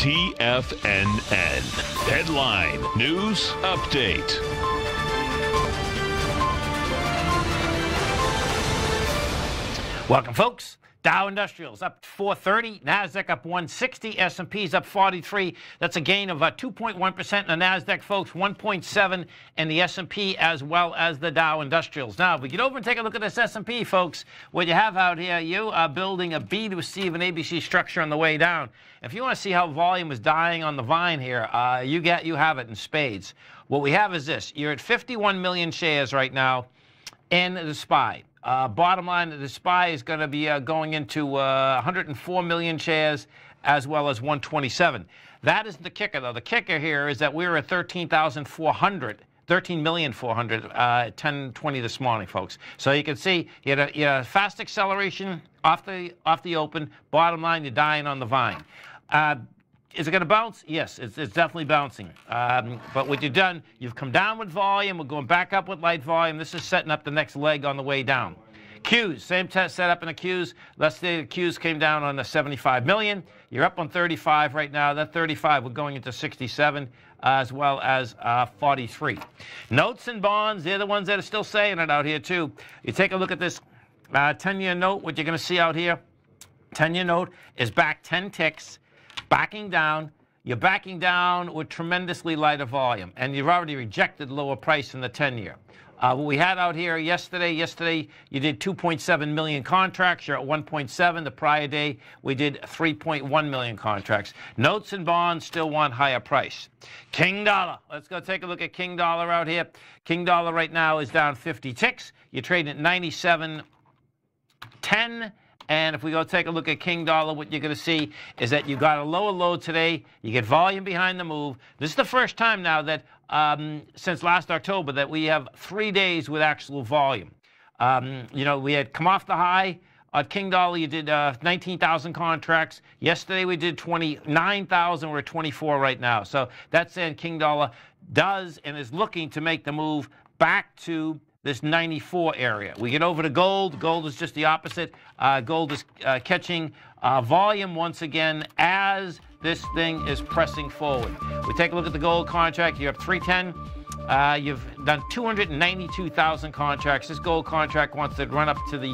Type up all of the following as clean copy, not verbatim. TFNN. Headline News Update. Welcome, folks. Dow Industrials up 430, NASDAQ up 160, S&P's up 43. That's a gain of 2.1% in the NASDAQ, folks, 1.7 in the S&P as well as the Dow Industrials. Now, if we get over and take a look at this S&P, folks, what you have out here, you are building a B to a C of an ABC structure on the way down. If you want to see how volume is dying on the vine here, you have it in spades. What we have is this. You're at 51 million shares right now in the SPY. Bottom line, the SPY is going to be going into 104 million shares as well as 127. That isn't the kicker, though. The kicker here is that we were at 13,400. 13,400,000 at 10:20 this morning, folks. So you can see you had a fast acceleration off the open. Bottom line, you're dying on the vine. Is it going to bounce? Yes, it's definitely bouncing. But what you've done, you've come down with volume. We're going back up with light volume. This is setting up the next leg on the way down. Qs, same test set up in the Qs. Let's say the Qs came down on the 75 million. You're up on 35 right now. That 35, we're going into 67 as well as 43. Notes and bonds, they're the ones that are still saying it out here too. You take a look at this 10-year note, what you're going to see out here. 10-year note is back 10 ticks. Backing down, you're backing down with tremendously lighter volume, and you've already rejected lower price in the 10-year. What we had out here yesterday you did 2.7 million contracts. You're at 1.7. The prior day, we did 3.1 million contracts. Notes and bonds still want higher price. King dollar. Let's go take a look at King dollar out here. King dollar right now is down 50 ticks. You're trading at 97.10. And if we go take a look at King dollar, what you're going to see is that you got a lower low today. You get volume behind the move. This is the first time now that since last October that we have 3 days with actual volume. You know, we had come off the high. On King dollar, you did 19,000 contracts. Yesterday, we did 29,000. We're at 24 right now. So that's saying King dollar does and is looking to make the move back to this 94 area. We get over to gold. Gold is just the opposite. Gold is catching volume once again as this thing is pressing forward. We take a look at the gold contract. You're up 310. You've done 292,000 contracts. This gold contract wants to run up to the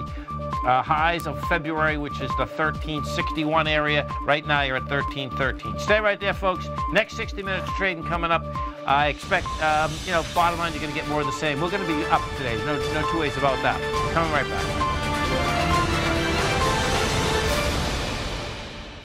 highs of February, which is the 1361 area. Right now, you're at 1313. Stay right there, folks. Next 60 minutes of trading coming up. I expect, bottom line, you're going to get more of the same. We're going to be up today. No two ways about that. Coming right back.